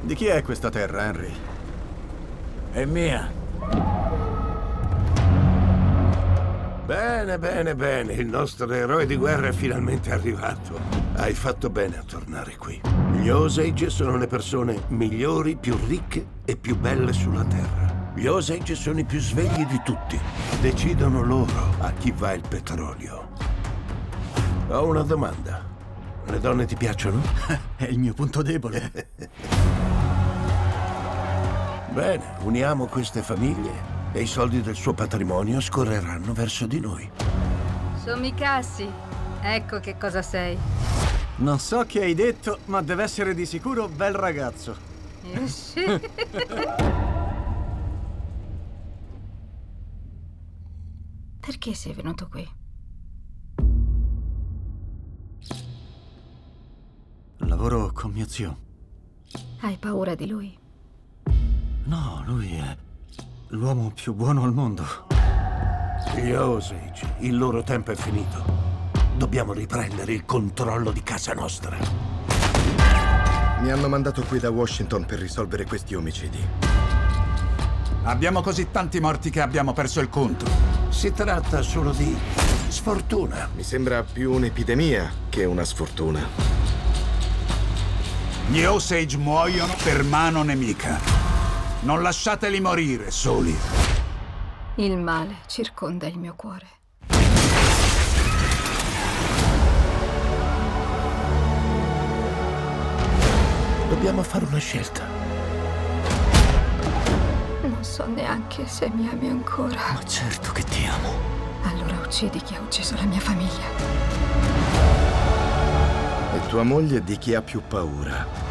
Di chi è questa terra, Henry? È mia. Bene, bene, bene. Il nostro eroe di guerra è finalmente arrivato. Hai fatto bene a tornare qui. Gli Osage sono le persone migliori, più ricche e più belle sulla terra. Gli Osage sono i più svegli di tutti. Decidono loro a chi va il petrolio. Ho una domanda. Le donne ti piacciono? È il mio punto debole. Bene, uniamo queste famiglie e i soldi del suo patrimonio scorreranno verso di noi. Somicassi, ecco che cosa sei. Non so chi hai detto, ma deve essere di sicuro bel ragazzo. Sì. Perché sei venuto qui? Lavoro con mio zio. Hai paura di lui? No, lui è l'uomo più buono al mondo. Gli Osage, il loro tempo è finito. Dobbiamo riprendere il controllo di casa nostra. Mi hanno mandato qui da Washington per risolvere questi omicidi. Abbiamo così tanti morti che abbiamo perso il conto. Si tratta solo di sfortuna. Mi sembra più un'epidemia che una sfortuna. Gli Osage muoiono per mano nemica. Non lasciateli morire soli. Il male circonda il mio cuore. Dobbiamo fare una scelta. Non so neanche se mi ami ancora. Ma certo che ti amo. Allora uccidi chi ha ucciso la mia famiglia. E tua moglie di chi ha più paura.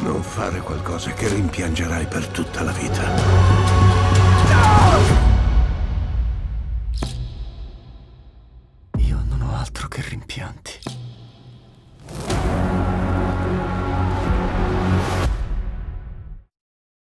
Non fare qualcosa che rimpiangerai per tutta la vita.